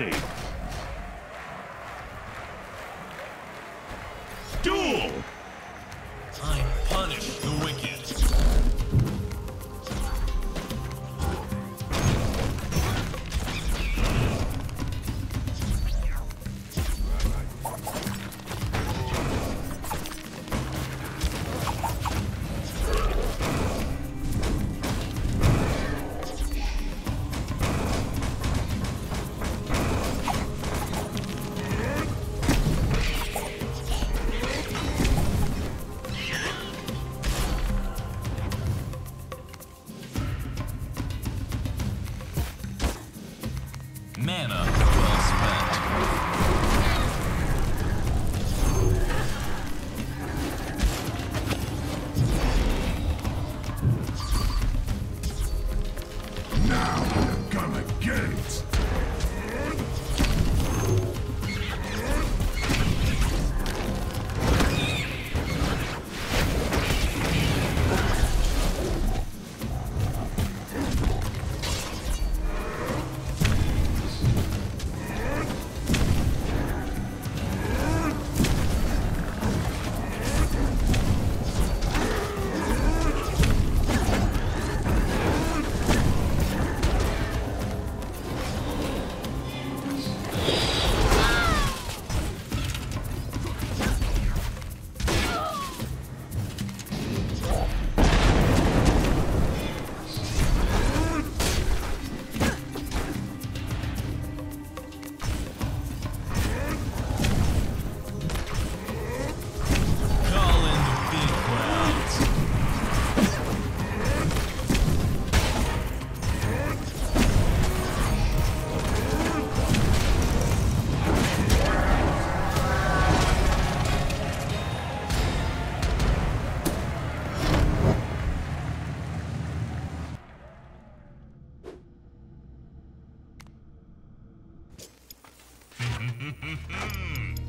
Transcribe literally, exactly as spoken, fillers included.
ready. Duel! I punish the wicked. Mana well spent. Now I'm gonna get it. Hmm.